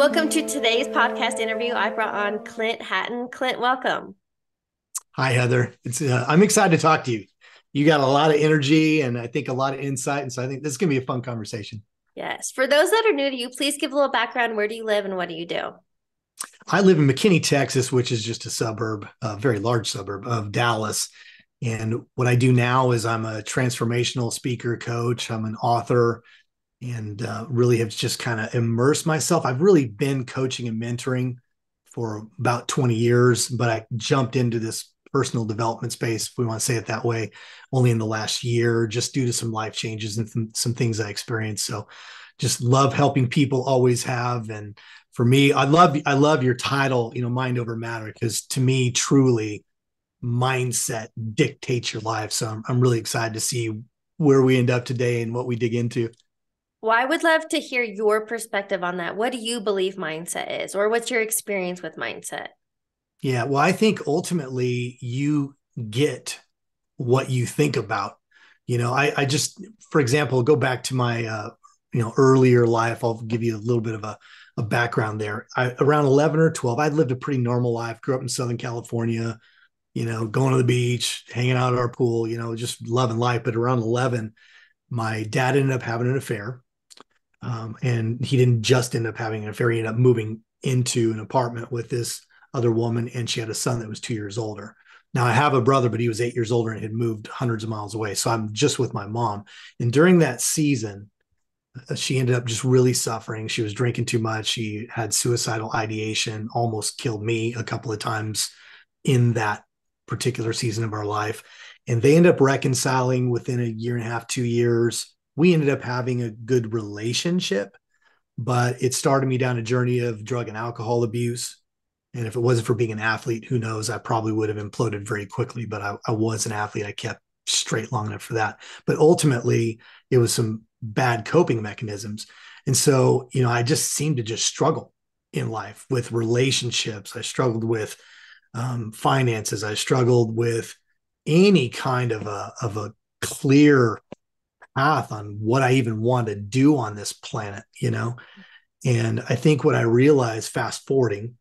Welcome to today's podcast interview. I brought on Clint Hatton. Clint, welcome. Hi, Heather. I'm excited to talk to you. You got a lot of energy and I think a lot of insight. And so I think this is going to be a fun conversation. Yes. For those that are new to you, please give a little background. Where do you live and what do you do? I live in McKinney, Texas, which is just a suburb, a very large suburb of Dallas. And what I do now is I'm a transformational speaker, coach. I'm an author and really have just kind of immersed myself. I've really been coaching and mentoring for about 20 years, but I jumped into this personal development space, if we want to say it that way, only in the last year, just due to some life changes and some things I experienced. So just love helping people, always have. And for me, I love your title, you know, Mind Over Matter, because to me, truly mindset dictates your life. So I'm really excited to see where we end up today and what we dig into. Well, I would love to hear your perspective on that. What do you believe mindset is, or what's your experience with mindset? Yeah, well, I think ultimately you get what you think about. You know, I just, for example, go back to my, earlier life. I'll give you a little bit of a background there. Around 11 or 12, I lived a pretty normal life, grew up in Southern California, you know, going to the beach, hanging out at our pool, you know, just loving life. But around 11, my dad ended up having an affair. And he didn't just end up having an affair. He ended up moving into an apartment with this other woman, and she had a son that was 2 years older. Now I have a brother, but he was 8 years older and had moved hundreds of miles away. So I'm just with my mom. And during that season, she ended up just really suffering. She was drinking too much. She had suicidal ideation, almost killed me a couple of times in that particular season of our life. And they ended up reconciling within a year and a half, 2 years. We ended up having a good relationship, but it started me down a journey of drug and alcohol abuse. And if it wasn't for being an athlete, who knows, I probably would have imploded very quickly, but I was an athlete. I kept straight long enough for that. But ultimately, it was some bad coping mechanisms. And so, you know, I just seemed to just struggle in life with relationships. I struggled with finances. I struggled with any kind of a clear path on what I even want to do on this planet, you know? And I think what I realized, fast forwarding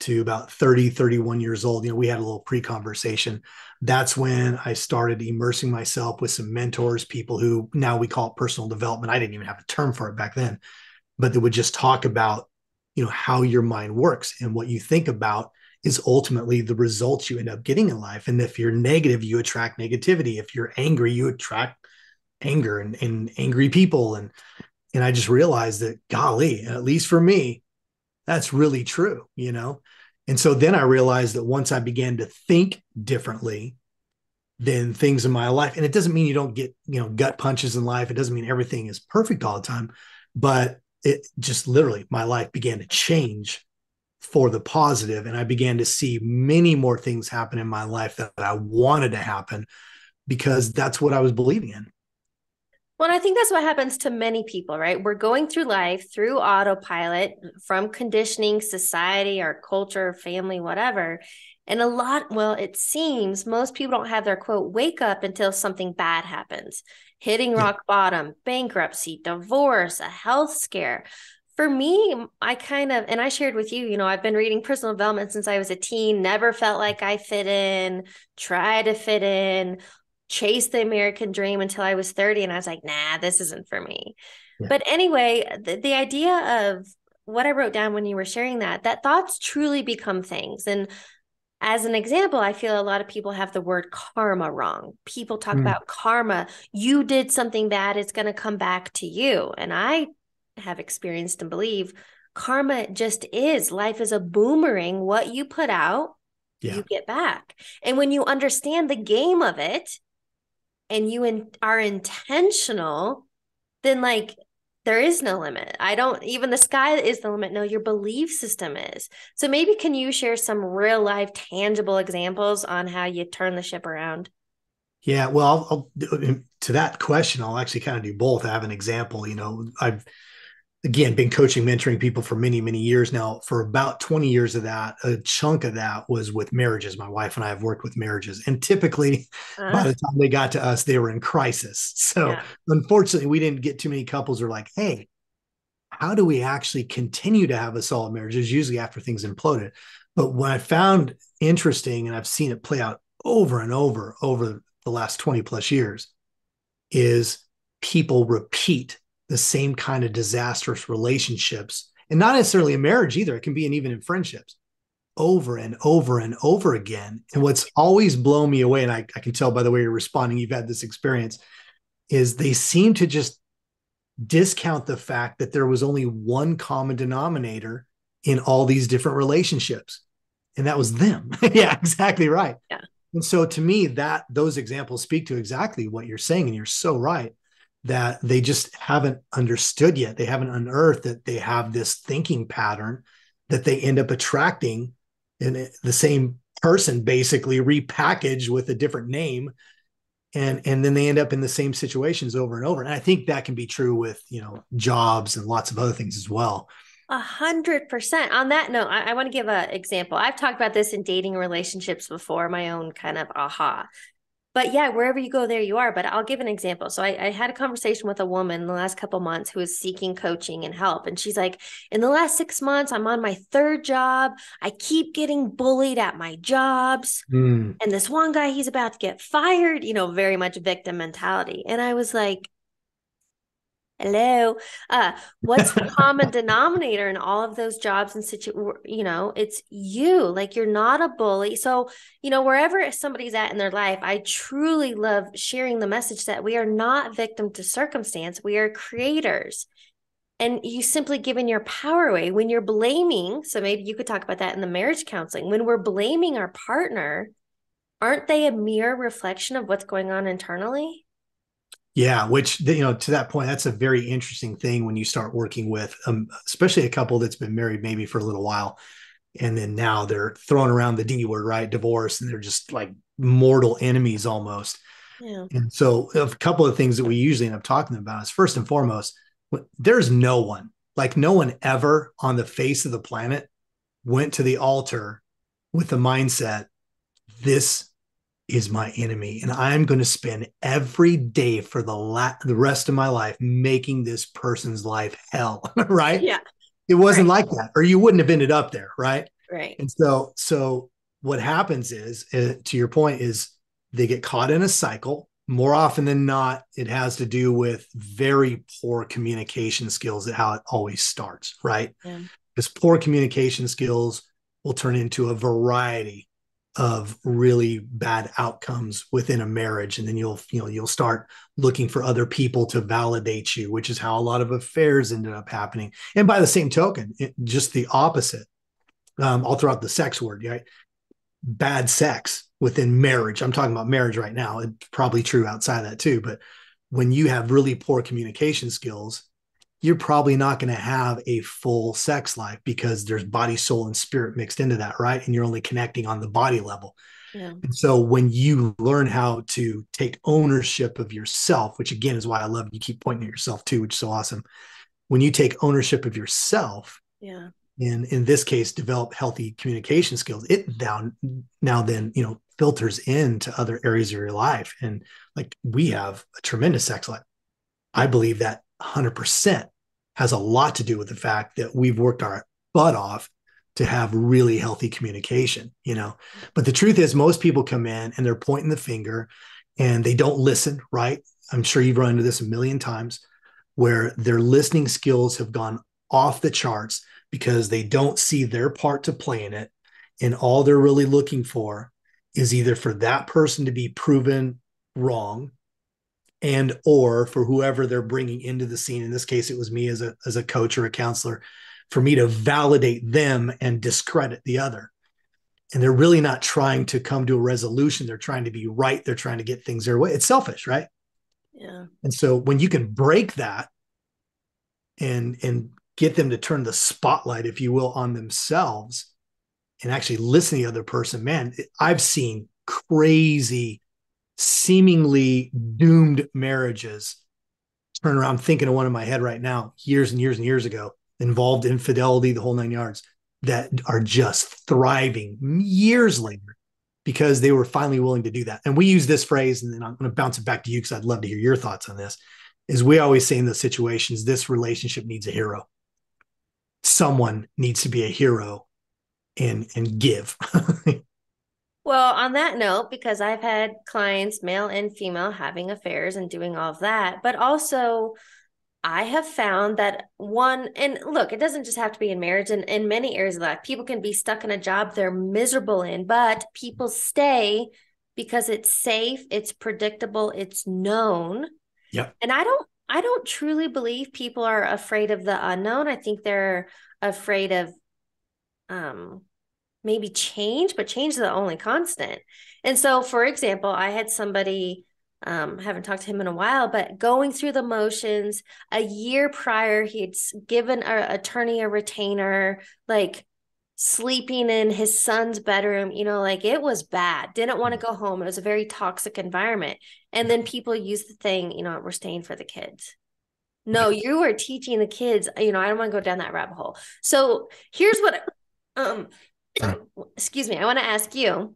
to about 30, 31 years old, you know, we had a little pre-conversation. That's when I started immersing myself with some mentors, people who now we call it personal development. I didn't even have a term for it back then, but they would just talk about, you know, how your mind works and what you think about is ultimately the results you end up getting in life. And if you're negative, you attract negativity. If you're angry, you attract anger and angry people. And I just realized that, golly, at least for me, that's really true, you know? And so then I realized that once I began to think differently, then things in my life, and it doesn't mean you don't get, you know, gut punches in life. It doesn't mean everything is perfect all the time, but it just literally, my life began to change for the positive. And I began to see many more things happen in my life that I wanted to happen because that's what I was believing in. Well, and I think that's what happens to many people, right? We're going through life through autopilot from conditioning, society, our culture, family, whatever. And it seems most people don't have their quote, wake up until something bad happens, hitting rock bottom, bankruptcy, divorce, a health scare. For me, I shared with you, you know, I've been reading personal development since I was a teen, never felt like I fit in, tried to fit in, chased the American dream until I was 30. And I was like, nah, this isn't for me. Yeah. But anyway, the idea of what I wrote down when you were sharing that thoughts truly become things. And as an example, I feel a lot of people have the word karma wrong. People talk about karma. You did something bad, it's going to come back to you. And I have experienced and believe karma just is. Life is a boomerang. What you put out, you get back. And when you understand the game of it and you are intentional, then like there is no limit. Even the sky is the limit. No, your belief system is. So maybe can you share some real life tangible examples on how you turn the ship around? Yeah, well, to that question, I'll actually kind of do both. I have an example. You know, I've again been coaching, mentoring people for many, many years now. For about 20 years of that, a chunk of that was with marriages. My wife and I have worked with marriages, and typically by the time they got to us, they were in crisis. So unfortunately, we didn't get too many couples who are like, "Hey, how do we actually continue to have a solid marriage? It's usually after things imploded. But what I found interesting, and I've seen it play out over and over the last 20 plus years, is people repeat the same kind of disastrous relationships, and not necessarily in marriage either. It can be in even in friendships, over and over again. And what's always blown me away, and I can tell by the way you're responding, you've had this experience, is they seem to just discount the fact that there was only one common denominator in all these different relationships, and that was them. Yeah, exactly right. Yeah. And so to me, that those examples speak to exactly what you're saying. And you're so right that they just haven't understood yet. They haven't unearthed that they have this thinking pattern that they end up attracting in the same person, basically repackaged with a different name. And then they end up in the same situations over and over. And I think that can be true with, you know, jobs and lots of other things as well. 100%. On that note, I want to give an example. I've talked about this in dating relationships before, my own kind of aha. But yeah, wherever you go, there you are. But I'll give an example. So I had a conversation with a woman in the last couple of months who was seeking coaching and help. And she's like, in the last 6 months, I'm on my third job. I keep getting bullied at my jobs. And this one guy, he's about to get fired, you know, very much victim mentality. And I was like, hello, what's the common denominator in all of those jobs and you know, it's you, like, you're not a bully. So, you know, wherever somebody's at in their life, I truly love sharing the message that we are not victim to circumstance. We are creators, and you simply giving your power away when you're blaming. So maybe you could talk about that in the marriage counseling, when we're blaming our partner, aren't they a mere reflection of what's going on internally? Yeah, which, you know, to that point, that's a very interesting thing when you start working with, especially a couple that's been married maybe for a little while, and then now they're throwing around the D word, right? Divorce, and they're just like mortal enemies almost. Yeah. And so a couple of things that we usually end up talking about is, first and foremost, there's no one, like no one ever on the face of the planet went to the altar with the mindset, this is my enemy, and I'm going to spend every day for the rest of my life making this person's life hell, right? Yeah. It wasn't right. Like that, or you wouldn't have ended up there, right? Right. And so what happens is, to your point, is they get caught in a cycle. More often than not, it has to do with very poor communication skills, at how it always starts, right? Yeah. Because poor communication skills will turn into a variety of really bad outcomes within a marriage. And then you'll start looking for other people to validate you, which is how a lot of affairs ended up happening. And by the same token, just the opposite, all throughout the sex word, right? Bad sex within marriage. I'm talking about marriage right now. It's probably true outside of that too. But when you have really poor communication skills, you're probably not going to have a full sex life, because there's body, soul, and spirit mixed into that, right? And you're only connecting on the body level. Yeah. And so when you learn how to take ownership of yourself, which again is why I love you keep pointing at yourself too, which is so awesome. When you take ownership of yourself, yeah, and in this case, develop healthy communication skills, it now then, you know, filters into other areas of your life. And like, we have a tremendous sex life. I believe that 100% has a lot to do with the fact that we've worked our butt off to have really healthy communication, you know. But the truth is, most people come in and they're pointing the finger and they don't listen, right? I'm sure you've run into this a million times, where their listening skills have gone off the charts because they don't see their part to play in it. And all they're really looking for is either for that person to be proven wrong, and or for whoever they're bringing into the scene. In this case, it was me as a coach or a counselor, for me to validate them and discredit the other. And they're really not trying to come to a resolution. They're trying to be right. They're trying to get things their way. It's selfish, right? Yeah. And so when you can break that and get them to turn the spotlight, if you will, on themselves and actually listen to the other person, man, I've seen crazy, seemingly doomed marriages turn around. I'm thinking of one in my head right now, years and years and years ago, involved infidelity, the whole nine yards, that are just thriving years later because they were finally willing to do that. And we use this phrase, and then I'm going to bounce it back to you because I'd love to hear your thoughts on this, is we always say in those situations, this relationship needs a hero. someone needs to be a hero and give. Well, on that note, because I've had clients, male and female, having affairs and doing all of that, but also I have found that one, and look, it doesn't just have to be in marriage, and in many areas of life, people can be stuck in a job they're miserable in, but people stay because it's safe, it's predictable, it's known. Yeah. And I don't truly believe people are afraid of the unknown. I think they're afraid of maybe change, but change is the only constant. And so, for example, I had somebody, haven't talked to him in a while, but going through the motions. A year prior, he had given our attorney a retainer, like sleeping in his son's bedroom, you know, like it was bad, didn't want to go home. It was a very toxic environment. And then people use the thing, you know, we're staying for the kids. No, you were teaching the kids, you know, I don't want to go down that rabbit hole. So here's what, excuse me, I want to ask you,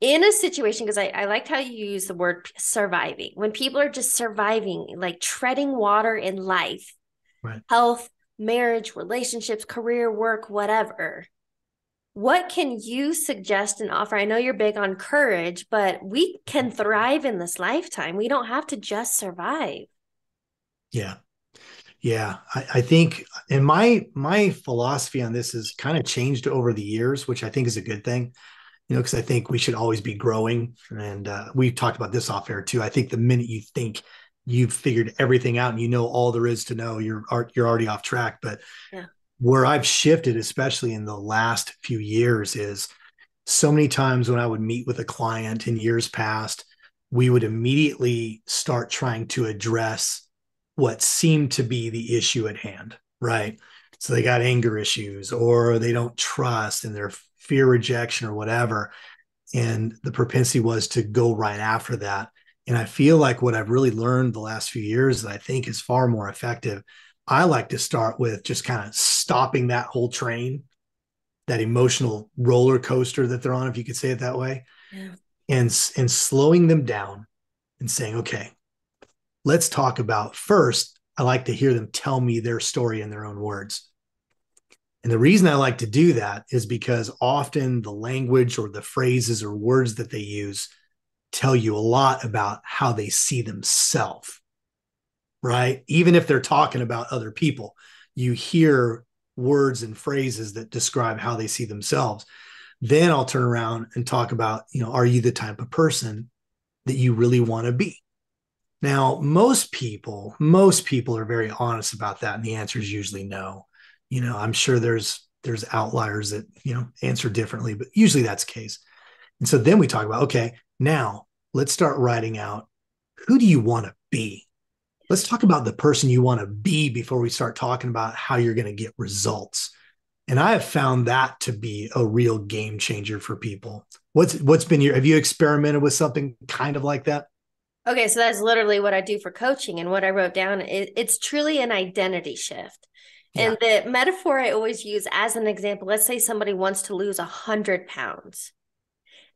in a situation, because I liked how you use the word surviving, when people are just surviving, like treading water in life, right, health, marriage, relationships, career, work, whatever. What can you suggest and offer? I know you're big on courage, but we can thrive in this lifetime. We don't have to just survive. Yeah. Yeah. I think, and my philosophy on this has kind of changed over the years, which I think is a good thing, you know, because I think we should always be growing. And we've talked about this off air too. I think the minute you think you've figured everything out and you know all there is to know, you're already off track. But yeah, where I've shifted, especially in the last few years, is so many times when I would meet with a client in years past, we would immediately start trying to address what seemed to be the issue at hand, right? So they got anger issues, or they don't trust and they're fear rejection or whatever. And the propensity was to go right after that. And I feel like what I've really learned the last few years that I think is far more effective, I like to start with just kind of stopping that whole train, that emotional roller coaster that they're on, if you could say it that way, yeah, and slowing them down and saying, okay, let's talk about first, I like to hear them tell me their story in their own words. And the reason I like to do that is because often the language or the phrases or words that they use tell you a lot about how they see themselves, right? Even if they're talking about other people, you hear words and phrases that describe how they see themselves. Then I'll turn around and talk about, you know, are you the type of person that you really want to be? Now, most people are very honest about that. And the answer is usually no. You know, I'm sure there's outliers that, you know, answer differently, but usually that's the case. And so then we talk about, okay, now let's start writing out, who do you want to be? Let's talk about the person you want to be before we start talking about how you're going to get results. And I have found that to be a real game changer for people. What's been your, have you experimented with something kind of like that? Okay. So that's literally what I do for coaching. And what I wrote down, it's truly an identity shift. Yeah. And the metaphor I always use as an example, let's say somebody wants to lose 100 pounds.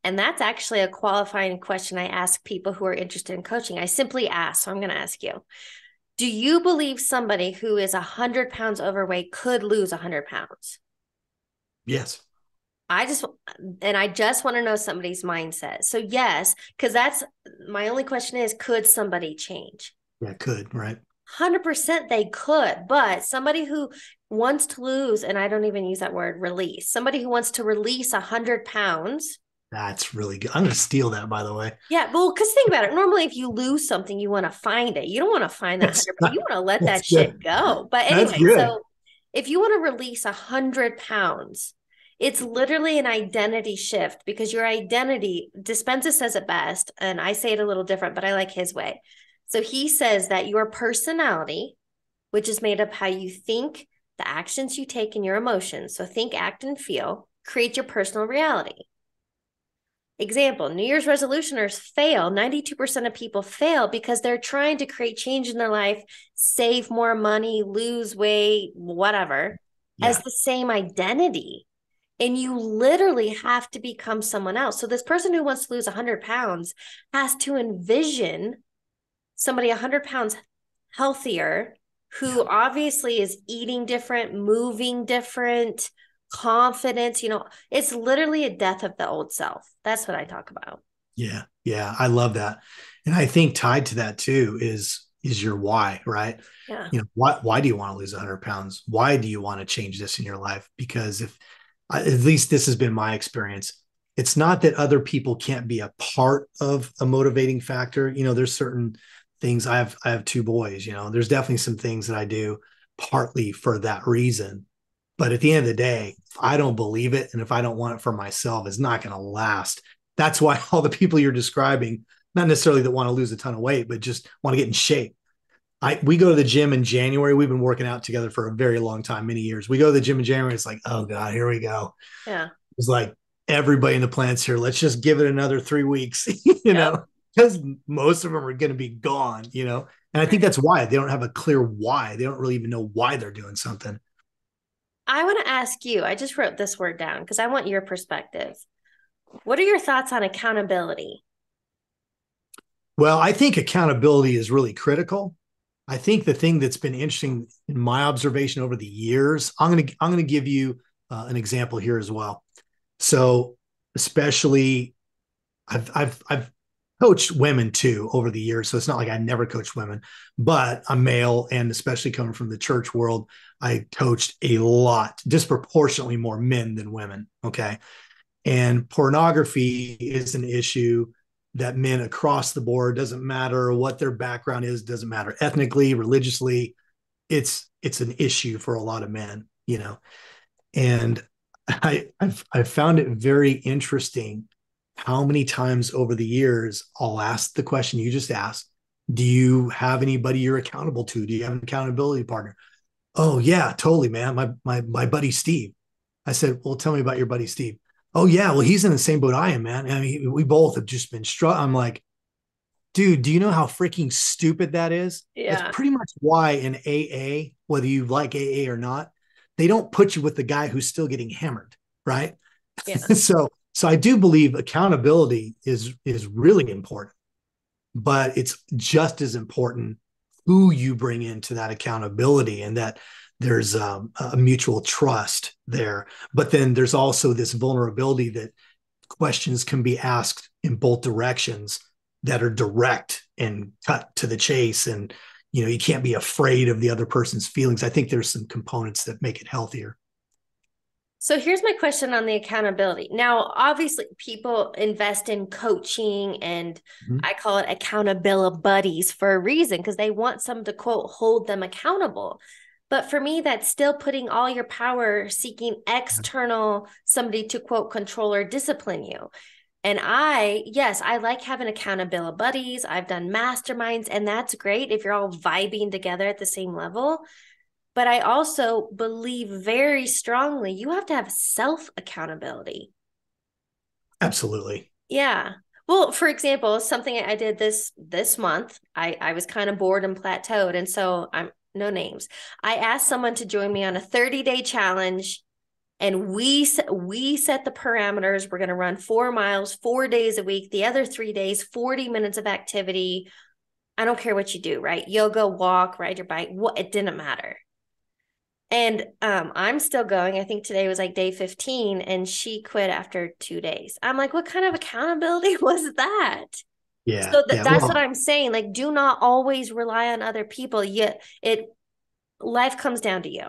And that's actually a qualifying question I ask people who are interested in coaching. I simply ask, so I'm going to ask you, do you believe somebody who is 100 pounds overweight could lose 100 pounds? Yes. I just want to know somebody's mindset. So yes, because that's my only question is, could somebody change? Yeah, could, right? 100% they could, but somebody who wants to lose, and I don't even use that word, release, somebody who wants to release 100 pounds. That's really good. I'm going to steal that, by the way. Yeah. Well, because think about it. Normally, if you lose something, you want to find it. You don't want to find that. You want to let that shit go. But anyway, so if you want to release 100 pounds, it's literally an identity shift, because your identity, Dispenza says it best, and I say it a little different, but I like his way. So he says that your personality, which is made up how you think, the actions you take, and your emotions, so think, act, and feel, create your personal reality. Example, New Year's resolutioners fail. 92% of people fail because they're trying to create change in their life, save more money, lose weight, whatever, as the same identity. And you literally have to become someone else. So this person who wants to lose 100 pounds has to envision somebody 100 pounds healthier who obviously is eating different, moving different, confidence, you know, it's literally a death of the old self. That's what I talk about. Yeah. Yeah. I love that. And I think tied to that too is your why, right? Yeah. You know, why do you want to lose 100 pounds? Why do you want to change this in your life? Because if, at least this has been my experience, it's not that other people can't be a part of a motivating factor. You know, there's certain things. I have two boys, you know, there's definitely some things that I do partly for that reason. But at the end of the day, if I don't believe it, and if I don't want it for myself, it's not going to last. That's why all the people you're describing, not necessarily that want to lose a ton of weight, but just want to get in shape. We go to the gym in January. We've been working out together for a very long time, many years. We go to the gym in January. It's like, oh God, here we go. Yeah. It's like everybody in the plant's here. Let's just give it another 3 weeks, you know, because most of them are going to be gone, you know? And I think that's why they don't have a clear why. They don't really even know why they're doing something. I want to ask you, I just wrote this word down because I want your perspective. What are your thoughts on accountability? Well, I think accountability is really critical. I think the thing that's been interesting in my observation over the years, I'm going to give you an example here as well. So especially I've coached women too over the years. So it's not like I never coached women, but I'm male, and especially coming from the church world, I coached a lot, disproportionately more men than women. Okay. And pornography is an issue that men across the board, doesn't matter what their background is, doesn't matter ethnically, religiously, it's an issue for a lot of men, you know? And I found it very interesting how many times over the years I'll ask the question you just asked. Do you have anybody you're accountable to? Do you have an accountability partner? Oh yeah, totally, man. My buddy, Steve. I said, well, tell me about your buddy, Steve. Oh yeah. Well, he's in the same boat I am, man. I mean, we both have just been struck. I'm like, dude, do you know how freaking stupid that is? Yeah. That's pretty much why in AA, whether you like AA or not, they don't put you with the guy who's still getting hammered. Right. Yeah. So I do believe accountability is really important, but it's just as important who you bring into that accountability, and that there's a mutual trust there. But then there's also this vulnerability that questions can be asked in both directions that are direct and cut to the chase. And, you know, you can't be afraid of the other person's feelings. I think there's some components that make it healthier. So here's my question on the accountability. Now, obviously, people invest in coaching, and I call it accountability buddies for a reason, because they want some to, quote, hold them accountable. But for me, that's still putting all your power seeking external somebody to, quote, control or discipline you. And I like having accountability buddies. I've done masterminds, and that's great if you're all vibing together at the same level. But I also believe very strongly you have to have self-accountability. Absolutely. Yeah. Well, for example, something I did this month, I was kind of bored and plateaued. And so no names. I asked someone to join me on a 30-day challenge, and we set the parameters. We're going to run 4 miles, 4 days a week. The other 3 days, 40 minutes of activity. I don't care what you do, right? Yoga, walk, ride your bike. It didn't matter. And I'm still going. I think today was like day 15, and she quit after 2 days. I'm like, what kind of accountability was that? Yeah. So that's what I'm saying. Like, do not always rely on other people. Life comes down to you.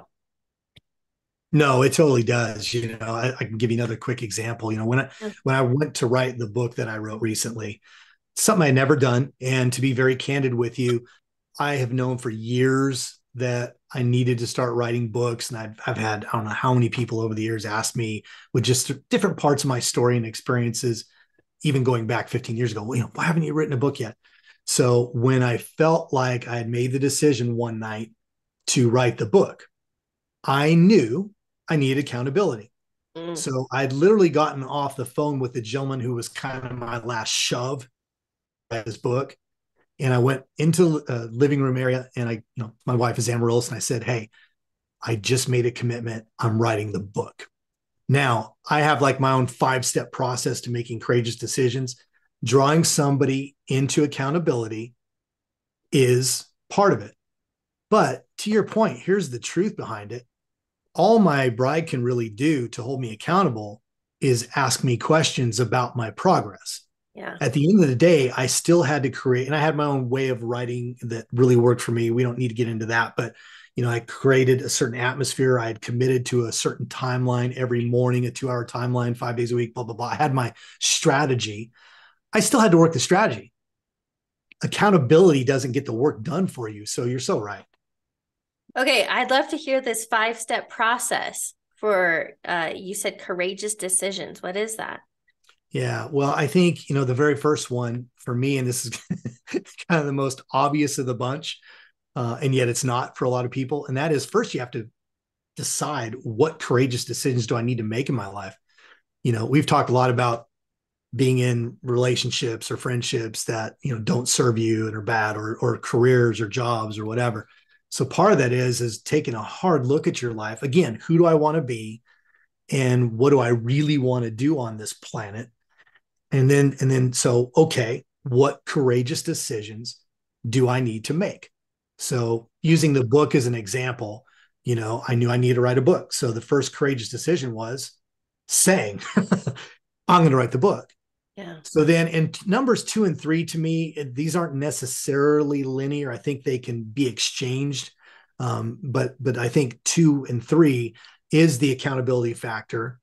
No, it totally does. You know, I can give you another quick example. You know, when I went to write the book that I wrote recently, something I'd never done. And to be very candid with you, I have known for years that I needed to start writing books. And I've had, I don't know how many people over the years asked me with just different parts of my story and experiences, even going back 15 years ago, well, you know, why haven't you written a book yet? So when I felt like I had made the decision one night to write the book, I knew I needed accountability. So I'd literally gotten off the phone with the gentleman who was kind of my last shove at this book. And I went into a living room area, and my wife is Amber Ellis, and I said, hey, I just made a commitment. I'm writing the book. Now I have like my own 5-step process to making courageous decisions. Drawing somebody into accountability is part of it. But to your point, here's the truth behind it. All my bride can really do to hold me accountable is ask me questions about my progress. Yeah. At the end of the day, I still had to create, and I had my own way of writing that really worked for me. We don't need to get into that, but you know, I created a certain atmosphere. I had committed to a certain timeline every morning, a 2-hour timeline, 5 days a week, blah, blah, blah. I had my strategy. I still had to work the strategy. Accountability doesn't get the work done for you. So you're so right. Okay. I'd love to hear this 5-step process for, you said courageous decisions. What is that? Yeah. Well, I think, you know, the very first one for me, and this is kind of the most obvious of the bunch, and yet it's not for a lot of people. And that is, first, you have to decide what courageous decisions do I need to make in my life? You know, we've talked a lot about being in relationships or friendships that, you know, don't serve you and are bad, or careers or jobs or whatever. So part of that is taking a hard look at your life. Again, who do I want to be? And what do I really want to do on this planet? And then, so, okay, what courageous decisions do I need to make? So using the book as an example, you know, I knew I needed to write a book. So the first courageous decision was saying, I'm going to write the book. Yeah. So then in numbers 2 and 3, to me, these aren't necessarily linear. I think they can be exchanged. But I think 2 and 3 is the accountability factor,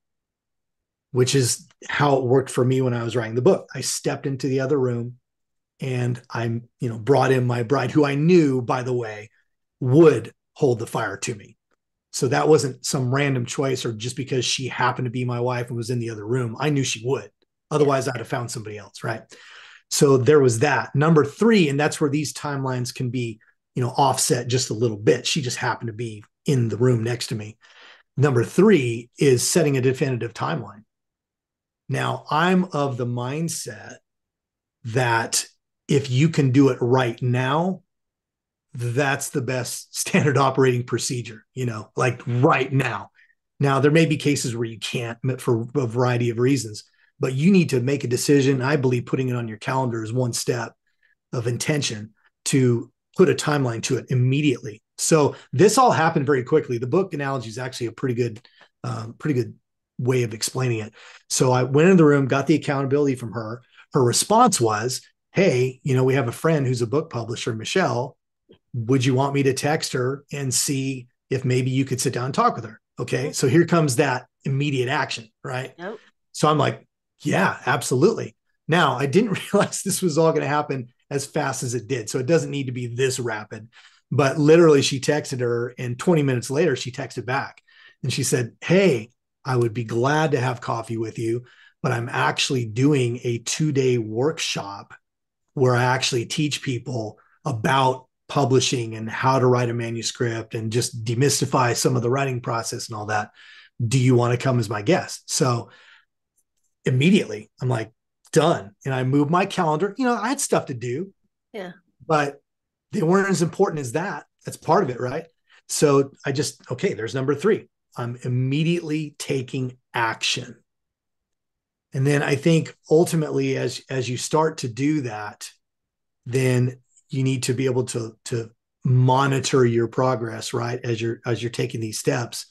which is how it worked for me when I was writing the book. I stepped into the other room and I'm, you know, brought in my bride, who I knew, by the way, would hold the fire to me. So that wasn't some random choice or just because she happened to be my wife and was in the other room. I knew she would. Otherwise, I'd have found somebody else, right? So there was that. Number 3, and that's where these timelines can be, you know, offset just a little bit. She just happened to be in the room next to me. Number 3 is setting a definitive timeline. Now, I'm of the mindset that if you can do it right now, that's the best standard operating procedure, you know, like right now. Now, there may be cases where you can't for a variety of reasons, but you need to make a decision. I believe putting it on your calendar is one step of intention to put a timeline to it immediately. So this all happened very quickly. The book analogy is actually a pretty good way of explaining it. So I went in the room, got the accountability from her. Her response was, hey, you know, we have a friend who's a book publisher, Michelle. Would you want me to text her and see if maybe you could sit down and talk with her? Okay. So here comes that immediate action, right? Nope. So I'm like, yeah, absolutely. Now, I didn't realize this was all going to happen as fast as it did. So it doesn't need to be this rapid, but literally she texted her and 20 minutes later, she texted back and she said, hey, I would be glad to have coffee with you, but I'm actually doing a 2-day workshop where I actually teach people about publishing and how to write a manuscript and just demystify some of the writing process and all that. Do you want to come as my guest? So immediately I'm like, done. And I moved my calendar. You know, I had stuff to do. Yeah. But they weren't as important as that. That's part of it, right? So I just, okay, there's number 3. I'm immediately taking action. And then I think ultimately as you start to do that, then you need to be able to monitor your progress, right? As you're taking these steps.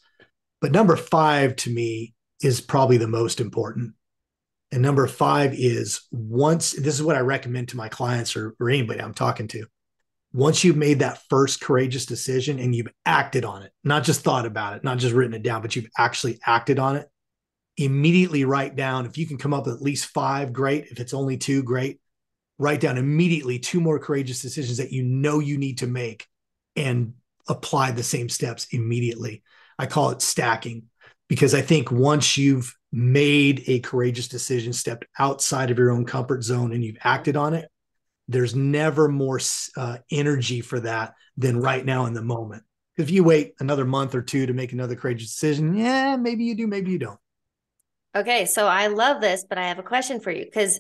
But number 5 to me is probably the most important. And number 5 is, once, this is what I recommend to my clients or anybody I'm talking to. Once you've made that first courageous decision and you've acted on it, not just thought about it, not just written it down, but you've actually acted on it, immediately write down, if you can come up with at least 5, great. If it's only 2, great. Write down immediately 2 more courageous decisions that you know you need to make and apply the same steps immediately. I call it stacking, because I think once you've made a courageous decision, stepped outside of your own comfort zone and you've acted on it, there's never more energy for that than right now in the moment. If you wait another month or 2 to make another courageous decision, yeah, maybe you do, maybe you don't. Okay. So I love this, but I have a question for you, because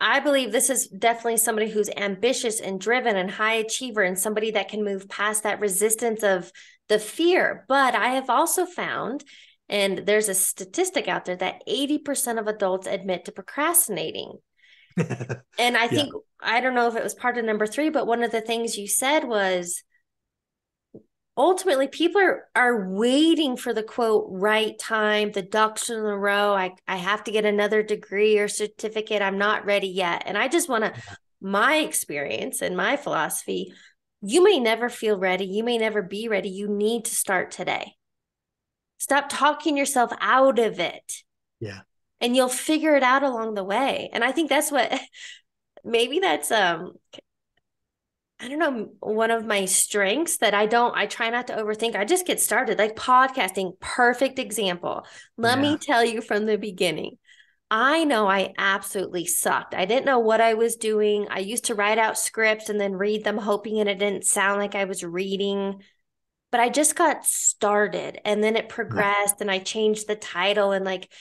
I believe this is definitely somebody who's ambitious and driven and high achiever and somebody that can move past that resistance of the fear. But I have also found, and there's a statistic out there, that 80% of adults admit to procrastinating. And I think, I don't know if it was part of number 3, but one of the things you said was ultimately people are waiting for the quote, right time, the ducks in a row. I have to get another degree or certificate. I'm not ready yet. And I just want to, my experience and my philosophy, you may never feel ready. You may never be ready. You need to start today. Stop talking yourself out of it. Yeah. And you'll figure it out along the way. And I think that's what, maybe that's, I don't know, one of my strengths that I try not to overthink. I just get started. Like podcasting, perfect example. Let me tell you from the beginning. I know I absolutely sucked. I didn't know what I was doing. I used to write out scripts and then read them, hoping that it didn't sound like I was reading. But I just got started and then it progressed and I changed the title and like,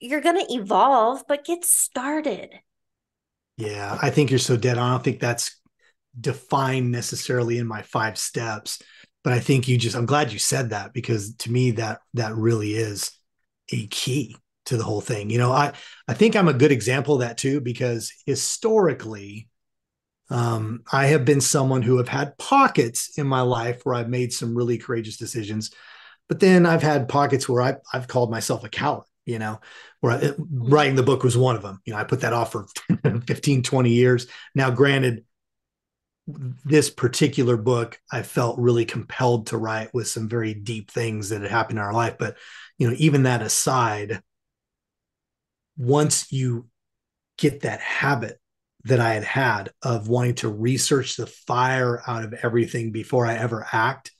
you're going to evolve, but get started. Yeah, I think you're so dead on. I don't think that's defined necessarily in my 5 steps, but I think I'm glad you said that, because to me that really is a key to the whole thing. You know, I think I'm a good example of that too, because historically, I have been someone who have had pockets in my life where I've made some really courageous decisions, but then I've had pockets where I've called myself a coward, you know, where writing the book was one of them. You know, I put that off for 15, 20 years. Now, granted, this particular book I felt really compelled to write with some very deep things that had happened in our life. But, you know, even that aside, once you get that habit that I had of wanting to research the fire out of everything before I ever act,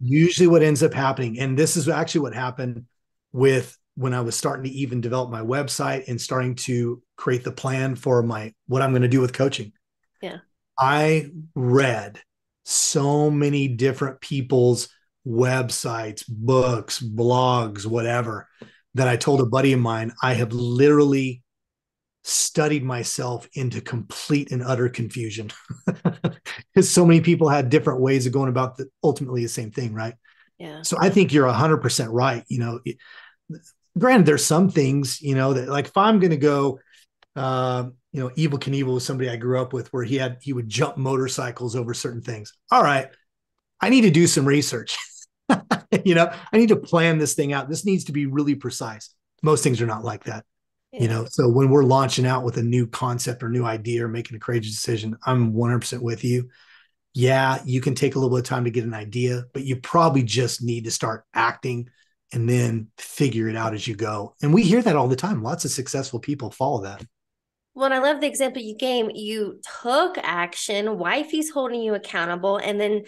usually what ends up happening, and this is actually what happened with when I was starting to even develop my website and starting to create the plan for what I'm going to do with coaching. Yeah. I read so many different people's websites, books, blogs, whatever, that I told a buddy of mine, I have literally studied myself into complete and utter confusion. Because so many people had different ways of going about ultimately the same thing, right? Yeah. So I think you're 100% right. You know, granted, there's some things, you know, that like if I'm going to go, you know, Evel Knievel was somebody I grew up with where he would jump motorcycles over certain things. All right, I need to do some research. You know, I need to plan this thing out. This needs to be really precise. Most things are not like that. Yeah. You know, so when we're launching out with a new concept or new idea or making a courageous decision, I'm 100% with you. Yeah, you can take a little bit of time to get an idea, but you probably just need to start acting and then figure it out as you go. And we hear that all the time. Lots of successful people follow that. Well, and I love the example you gave. You took action, wifey's holding you accountable, and then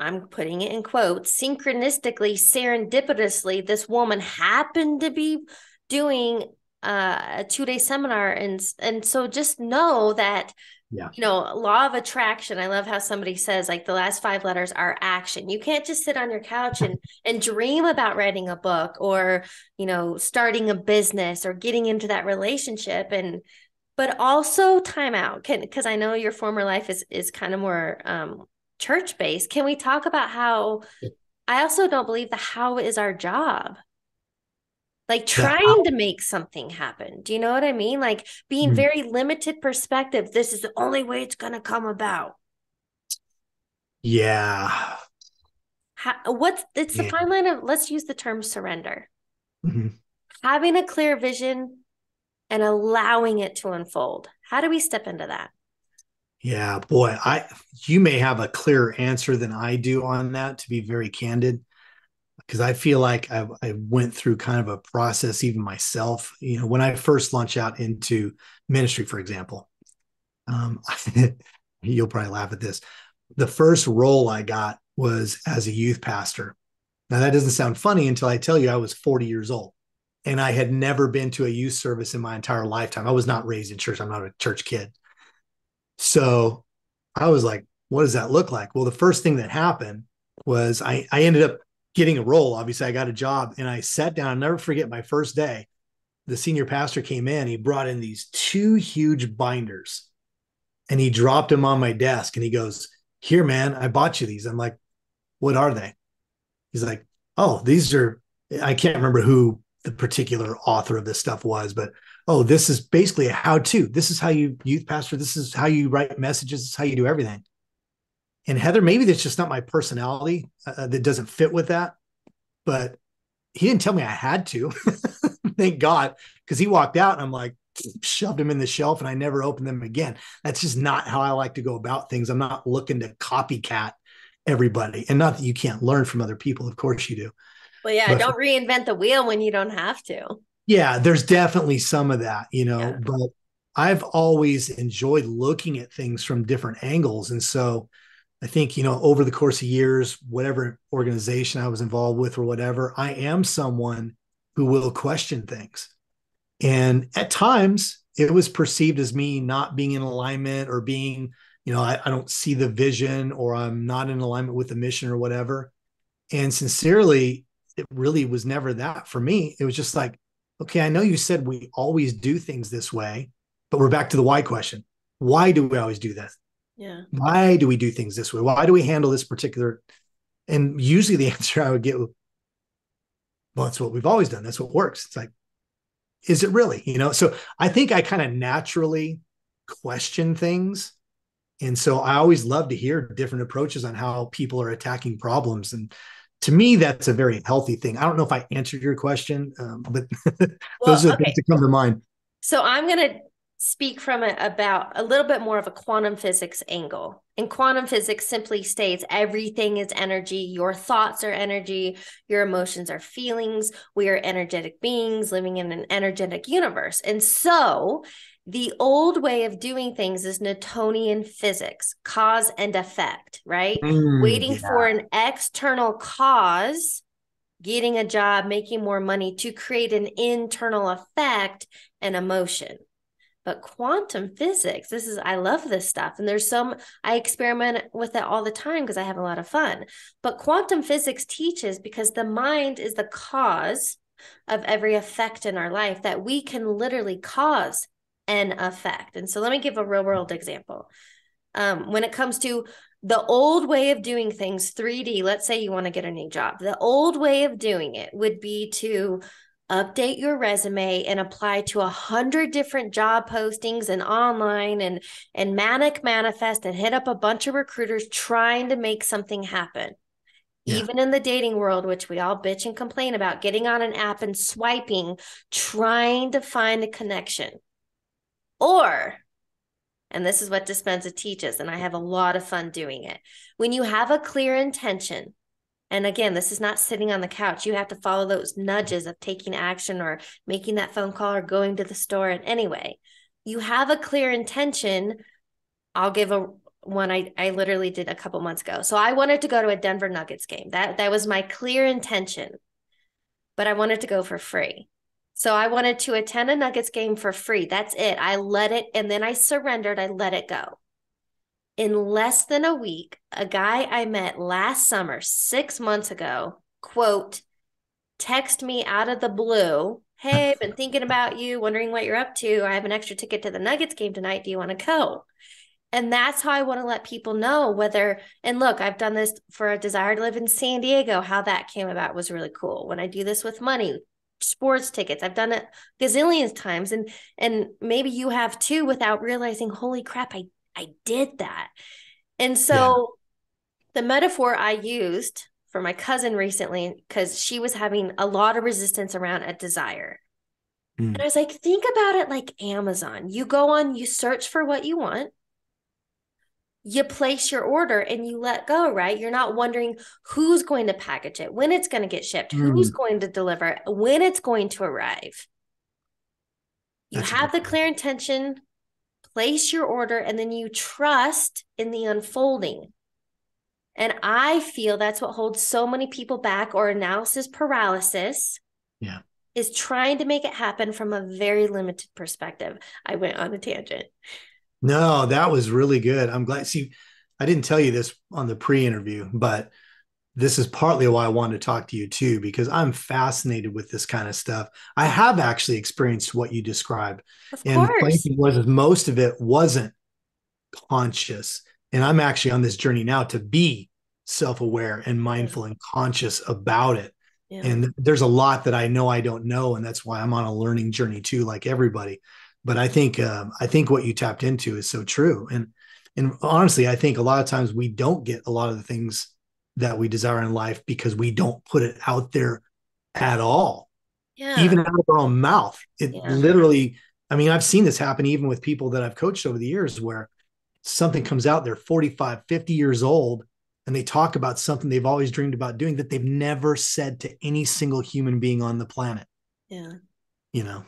I'm putting it in quotes, synchronistically, serendipitously, this woman happened to be doing a 2-day seminar. And so just know that, you know, law of attraction. I love how somebody says like the last 5 letters are action. You can't just sit on your couch and dream about writing a book or, you know, starting a business or getting into that relationship. But also time out, because I know your former life is kind of more church-based. Can we talk about how, I also don't believe the how is our job. Like trying to make something happen. Do you know what I mean? Like being very limited perspective. This is the only way it's going to come about. Yeah. It's the fine line of, let's use the term surrender. Mm-hmm. Having a clear vision and allowing it to unfold. How do we step into that? Yeah, boy, you may have a clearer answer than I do on that, to be very candid, because I feel like I went through kind of a process even myself. You know, when I first launched out into ministry, for example, you'll probably laugh at this. The first role I got was as a youth pastor. Now, that doesn't sound funny until I tell you I was 40 years old. And I had never been to a youth service in my entire lifetime. I was not raised in church. I'm not a church kid. So I was like, what does that look like? Well, the first thing that happened was I ended up getting a role. Obviously, I got a job and I sat down. I'll never forget my first day. The senior pastor came in. He brought in these 2 huge binders and he dropped them on my desk. And he goes, here, man, I bought you these. I'm like, what are they? He's like, oh, these are, I can't remember who the particular author of this stuff was, but, oh, this is basically a how-to. This is how you youth pastor. This is how you write messages. This is how you do everything. And Heather, maybe that's just not my personality that doesn't fit with that, but he didn't tell me I had to. Thank God, because he walked out and I'm like, shoved them in the shelf and I never opened them again. That's just not how I like to go about things. I'm not looking to copycat everybody, and not that you can't learn from other people. Of course you do. Well, yeah, but don't reinvent the wheel when you don't have to. Yeah, there's definitely some of that, you know, yeah. But I've always enjoyed looking at things from different angles. And so I think, you know, over the course of years, whatever organization I was involved with or whatever, I am someone who will question things. And at times it was perceived as me not being in alignment or being, you know, I don't see the vision, or I'm not in alignment with the mission or whatever. And sincerely, it really was never that for me. It was just like, okay, I know you said we always do things this way, but we're back to the why question. Why do we always do that? Yeah. Why do we do things this way? Why do we handle this particular? And usually the answer I would get, well, that's what we've always done. That's what works. It's like, is it really, you know? So I think I kind of naturally question things. And so I always love to hear different approaches on how people are attacking problems. And to me, that's a very healthy thing. I don't know if I answered your question, but those are the things that come to mind. So I'm going to speak from about a little bit more of a quantum physics angle. And quantum physics simply states everything is energy. Your thoughts are energy. Your emotions are feelings. We are energetic beings living in an energetic universe. And so the old way of doing things is Newtonian physics, cause and effect, right? Waiting for an external cause, getting a job, making more money to create an internal effect and emotion. But quantum physics, I love this stuff. And I experiment with it all the time because I have a lot of fun. But quantum physics teaches, because the mind is the cause of every effect in our life, that we can literally cause an effect. And so let me give a real world example. When it comes to the old way of doing things, 3D, let's say you want to get a new job. The old way of doing it would be to update your resume and apply to 100 different job postings and online and manic manifest and hit up a bunch of recruiters trying to make something happen. Yeah. Even in the dating world, which we all bitch and complain about, getting on an app and swiping, trying to find a connection. Or, and this is what Dispenza teaches, and I have a lot of fun doing it, when you have a clear intention. And again, this is not sitting on the couch. You have to follow those nudges of taking action or making that phone call or going to the store. And anyway, you have a clear intention. I'll give one I literally did a couple months ago. So I wanted to go to a Denver Nuggets game. That was my clear intention, but I wanted to go for free. So I wanted to attend a Nuggets game for free. That's it. I let it. And then I surrendered. I let it go. In less than a week, a guy I met last summer, 6 months ago, quote, text me out of the blue. Hey, I've been thinking about you, wondering what you're up to. I have an extra ticket to the Nuggets game tonight. Do you want to go? And that's how I want to let people know whether, and look, I've done this for a desire to live in San Diego. How that came about was really cool. When I do this with money, sports tickets, I've done it gazillions times. And maybe you have too, without realizing, holy crap, I did that. And so the metaphor I used for my cousin recently, because she was having a lot of resistance around a desire. And I was like, think about it like Amazon. You go on, you search for what you want, you place your order, and you let go, right? You're not wondering who's going to package it, when it's going to get shipped, who's going to deliver it, when it's going to arrive. You have the clear intention, place your order, and then you trust in the unfolding. And I feel that's what holds so many people back, or analysis paralysis, is trying to make it happen from a very limited perspective. I went on a tangent. No, that was really good. I'm glad. See, I didn't tell you this on the pre-interview, but this is partly why I wanted to talk to you too, because I'm fascinated with this kind of stuff. I have actually experienced what you described. Of course. The funny thing was, most of it wasn't conscious. And I'm actually on this journey now to be self-aware and mindful and conscious about it. Yeah. And there's a lot that I know I don't know. And that's why I'm on a learning journey too, like everybody. But I think what you tapped into is so true. And And honestly, I think a lot of times we don't get a lot of the things that we desire in life because we don't put it out there at all. Yeah. Even out of our own mouth. It literally, I mean, I've seen this happen even with people that I've coached over the years where something comes out, they're 45, 50 years old, and they talk about something they've always dreamed about doing that they've never said to any single human being on the planet. Yeah. You know?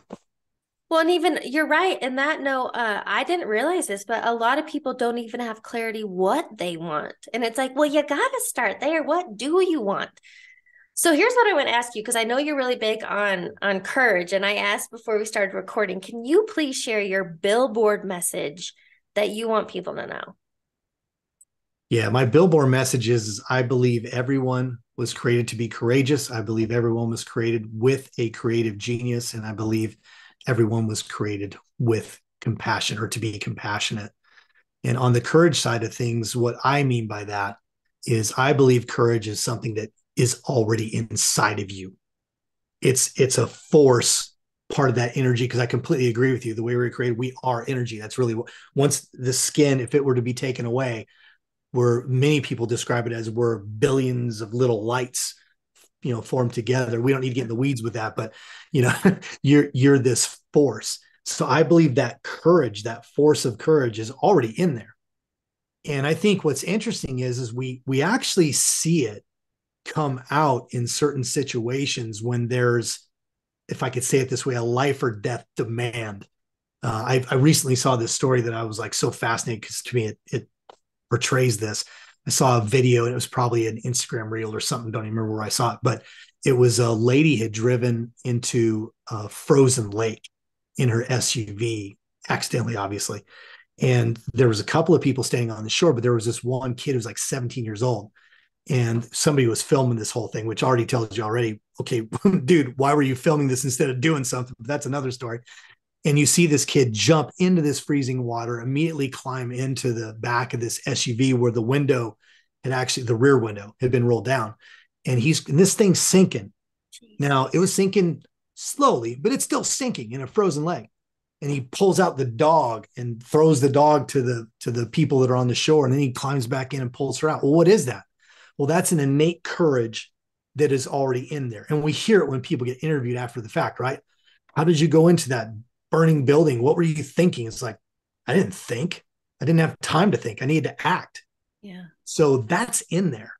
Well, and even you're right in that note, I didn't realize this, but a lot of people don't even have clarity what they want. And it's like, well, you got to start there. What do you want? So here's what I want to ask you, because I know you're really big on courage. And I asked before we started recording, can you please share your billboard message that you want people to know? Yeah, my billboard message is I believe everyone was created to be courageous. I believe everyone was created with a creative genius. And I believe everyone was created with compassion or to be compassionate. And on the courage side of things, what I mean by that is I believe courage is something that is already inside of you. It's a force, part of that energy, because I completely agree with you. The way we're created, we are energy. That's really what, once the skin, if it were to be taken away, where many people describe it as we're billions of little lights, you know, formed together. We don't need to get in the weeds with that, but you know, you're this force. So I believe that courage, that force of courage is already in there. And I think what's interesting is we actually see it come out in certain situations when there's, if I could say it this way, a life or death demand. I recently saw this story that I was like so fascinated because to me it portrays this. I saw a video and it was probably an Instagram reel or something. Don't even remember where I saw it, but it was a lady had driven into a frozen lake in her SUV accidentally, obviously. And there was a couple of people standing on the shore, but there was this one kid who was like 17 years old. And somebody was filming this whole thing, which already tells you already, okay, dude, why were you filming this instead of doing something? But that's another story. And you see this kid jump into this freezing water, immediately climb into the back of this SUV where the window had actually, the rear window had been rolled down. And this thing's sinking. Now it was sinking slowly, but it's still sinking in a frozen lake. And he pulls out the dog and throws the dog to the people that are on the shore. And then he climbs back in and pulls her out. Well, what is that? Well, that's an innate courage that is already in there. And we hear it when people get interviewed after the fact, right? How did you go into that burning building? What were you thinking? It's like, I didn't think. I didn't have time to think. I needed to act. Yeah. So that's in there.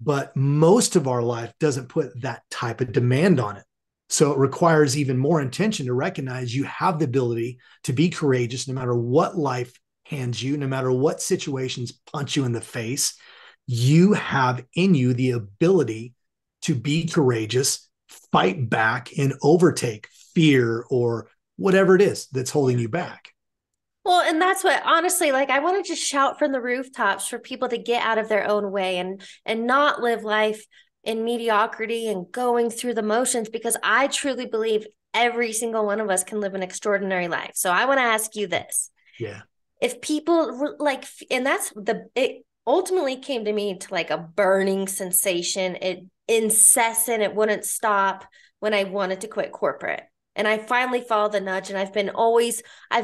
But most of our life doesn't put that type of demand on it. So it requires even more intention to recognize you have the ability to be courageous no matter what life hands you, no matter what situations punch you in the face. You have in you the ability to be courageous, fight back, and overtake fear or whatever it is that's holding you back. Well, and that's what, honestly, like I want to just shout from the rooftops for people to get out of their own way and not live life in mediocrity and going through the motions, because I truly believe every single one of us can live an extraordinary life. So I want to ask you this. Yeah. If people like, and that's it ultimately came to me to like a burning sensation, it wouldn't stop when I wanted to quit corporate. And I finally followed the nudge, and I've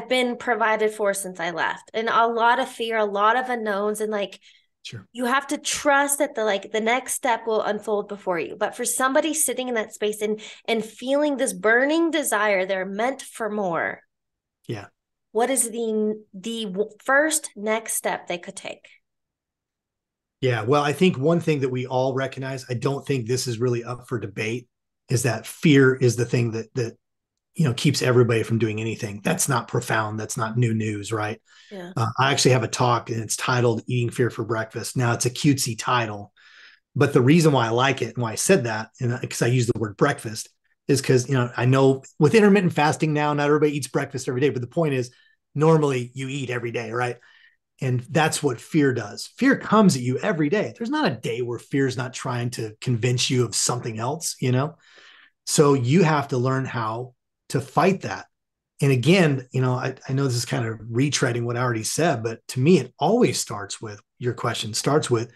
been provided for since I left, and a lot of fear, a lot of unknowns. And like, sure, you have to trust that the next step will unfold before you. But for somebody sitting in that space and feeling this burning desire, they're meant for more. Yeah. What is the first next step they could take? Yeah, well, I think one thing that we all recognize, I don't think this is really up for debate, is that fear is the thing that you know, keeps everybody from doing anything. That's not profound. That's not new news, right? Yeah. I actually have a talk, and it's titled "Eating Fear for Breakfast." Now, it's a cutesy title, but the reason why I like it and why I said that, and because I use the word breakfast, is because, you know, I know with intermittent fasting now, not everybody eats breakfast every day, but the point is, normally you eat every day, right? And that's what fear does. Fear comes at you every day. There's not a day where fear is not trying to convince you of something else, you know? So you have to learn how to fight that. And again, you know, I know this is kind of retreading what I already said, but to me, it always starts with, your question starts with,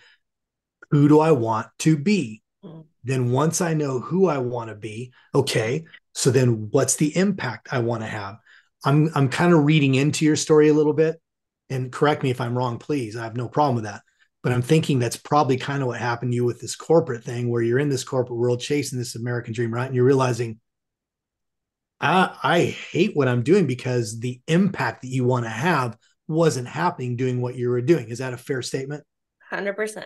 who do I want to be? Then once I know who I want to be, okay, so then what's the impact I want to have? I'm kind of reading into your story a little bit. and correct me if I'm wrong, please, I have no problem with that. But I'm thinking that's probably kind of what happened to you with this corporate thing, where you're in this corporate world chasing this American dream, right? And you're realizing, I hate what I'm doing, because the impact that you want to have wasn't happening doing what you were doing. Is that a fair statement? 100%.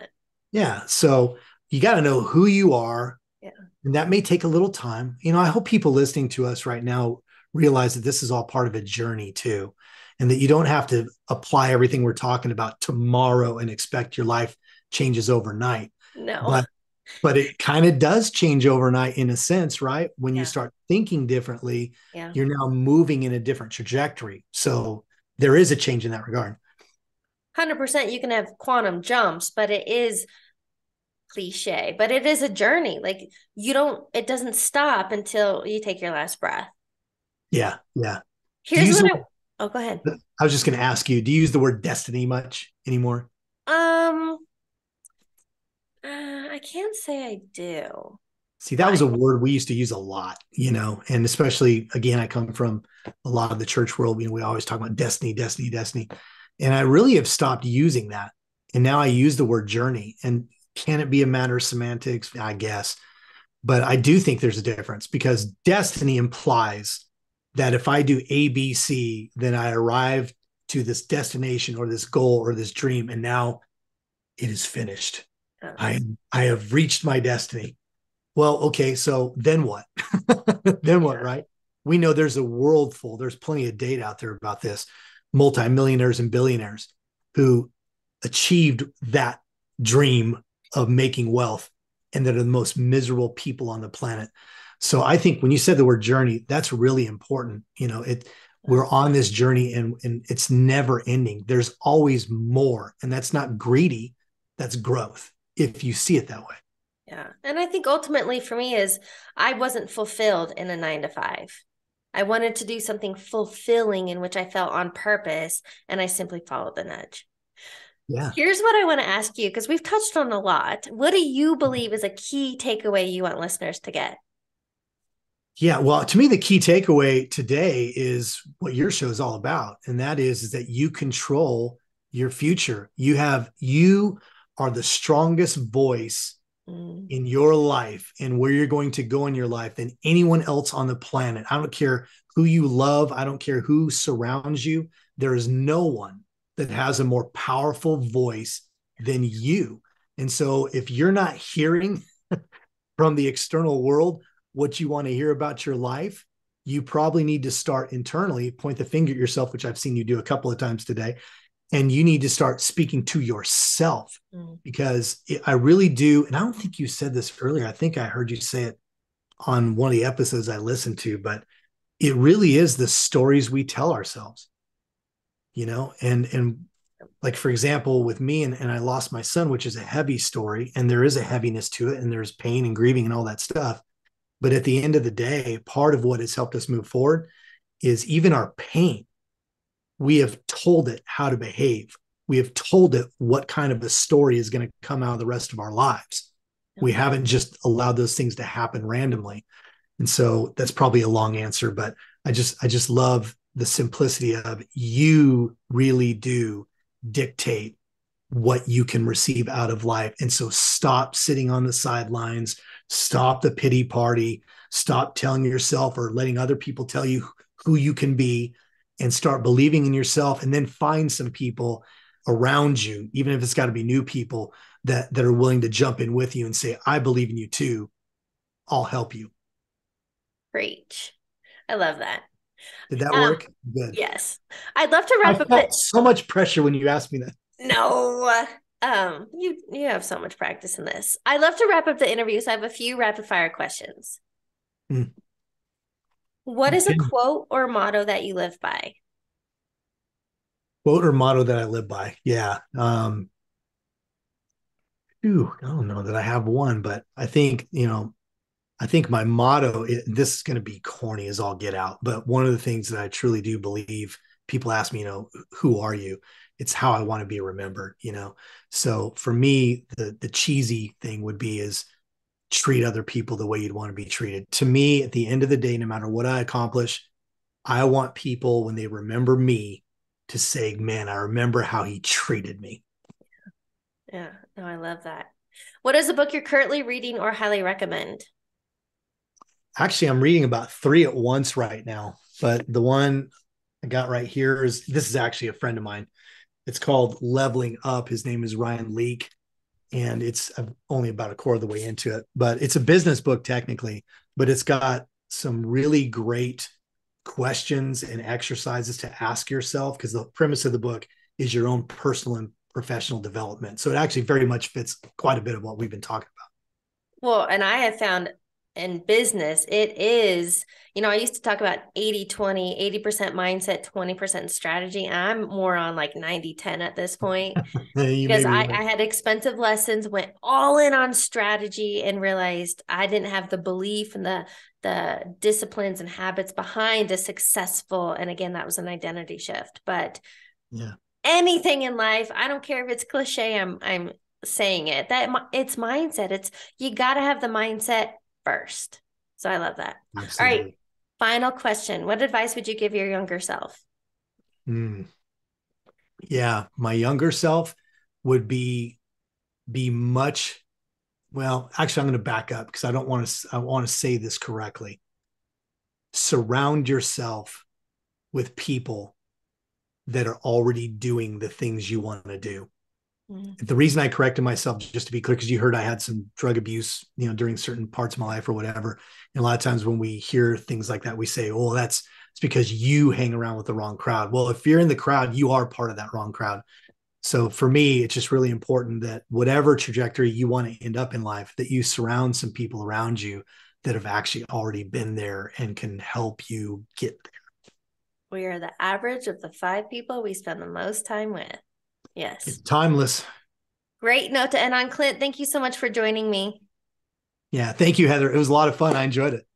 Yeah. So you got to know who you are. Yeah. And that may take a little time. You know, I hope people listening to us right now realize that this is all part of a journey too, and that you don't have to apply everything we're talking about tomorrow and expect your life changes overnight. No. But it kind of does change overnight in a sense, right? When you start thinking differently, you're now moving in a different trajectory. So there is a change in that regard. 100%. You can have quantum jumps, but it is cliche, but it is a journey. Like it doesn't stop until you take your last breath. Yeah. Yeah. Here's what oh, go ahead. I was just going to ask you, do you use the word destiny much anymore? I can't say I do. See, that was a word we used to use a lot, you know, and especially, again, I come from a lot of the church world. You know, we always talk about destiny. And I really have stopped using that. And now I use the word journey. And can it be a matter of semantics? I guess. But I do think there's a difference, because destiny implies that if I do A, B, C, then I arrive to this destination or this goal or this dream, and now it is finished. Okay. I have reached my destiny. Well, okay, so then what? What, right? We know there's a world full. There's plenty of data out there about this. Multimillionaires and billionaires who achieved that dream of making wealth, and that are the most miserable people on the planet. So I think when you said the word journey, that's really important. You know, we're on this journey, and it's never ending. There's always more. And that's not greedy. That's growth, if you see it that way. Yeah. And I think ultimately for me is I wasn't fulfilled in a 9-to-5. I wanted to do something fulfilling in which I felt on purpose, and I simply followed the nudge. Yeah. Here's what I want to ask you, because we've touched on a lot. What do you believe is a key takeaway you want listeners to get? Yeah. Well, to me, the key takeaway today is what your show is all about. And that is that you control your future. You are the strongest voice in your life and where you're going to go in your life than anyone else on the planet. I don't care who you love. I don't care who surrounds you. There is no one that has a more powerful voice than you. And so if you're not hearing from the external world what you want to hear about your life, you probably need to start internally, point the finger at yourself, which I've seen you do a couple of times today. And you need to start speaking to yourself, because I really do. And I don't think you said this earlier. I think I heard you say it on one of the episodes I listened to, but it really is the stories we tell ourselves, you know, and like, for example, with me and I lost my son, which is a heavy story, and there is a heaviness to it, and there's pain and grieving and all that stuff. But at the end of the day, part of what has helped us move forward is even our pain. We have told it how to behave. We have told it what kind of a story is going to come out of the rest of our lives. We haven't just allowed those things to happen randomly. And so that's probably a long answer, but I just love the simplicity of you really do dictate what you can receive out of life. And so stop sitting on the sidelines, stop the pity party, stop telling yourself or letting other people tell you who you can be, and start believing in yourself, and then find some people around you, even if it's got to be new people that are willing to jump in with you and say, I believe in you too. I'll help you. Preach. I love that. Did that work? Good. Yes. I'd love to wrap up. So much pressure when you asked me that. No, you have so much practice in this. I love to wrap up the interview, so I have a few rapid fire questions. What is a quote or motto that you live by? Quote or motto that I live by? Yeah. I don't know that I have one, but I think my motto is, this is going to be corny as all get out, but one of the things that I truly do believe, people ask me, you know, who are you? It's how I want to be remembered, you know? So for me, the cheesy thing would be is treat other people the way you'd want to be treated. To me, at the end of the day, no matter what I accomplish, I want people, when they remember me, to say, man, I remember how he treated me. Yeah. No, I love that. What is a book you're currently reading or highly recommend? Actually, I'm reading about three at once right now, but the one I got right here is, this is actually a friend of mine. It's called Leveling Up. His name is Ryan Leak, and it's only about a quarter of the way into it, but it's a business book technically, but it's got some really great questions and exercises to ask yourself, because the premise of the book is your own personal and professional development. So it actually very much fits quite a bit of what we've been talking about. Well, and I have found in business, it is, you know, I used to talk about 80-20, 80% mindset, 20% strategy. I'm more on like 90-10 at this point, because I had expensive lessons, went all in on strategy and realized I didn't have the belief and the disciplines and habits behind a successful. And again, that was an identity shift, but yeah, anything in life, I don't care if it's cliche, I'm saying it, that it's mindset. It's, you got to have the mindset first. So I love that. Absolutely. All right. Final question. What advice would you give your younger self? Yeah. My younger self would be much, well, actually I'm going to back up because I want to say this correctly. Surround yourself with people that are already doing the things you want to do. The reason I corrected myself, just to be clear, because you heard I had some drug abuse, you know, during certain parts of my life or whatever. And a lot of times when we hear things like that, we say, oh, it's because you hang around with the wrong crowd. Well, if you're in the crowd, you are part of that wrong crowd. So for me, it's just really important that whatever trajectory you want to end up in life, that you surround some people around you that have actually already been there and can help you get there. We are the average of the five people we spend the most time with. Yes. It's timeless. Great note to end on, Clint. Thank you so much for joining me. Yeah. Thank you, Heather. It was a lot of fun. I enjoyed it.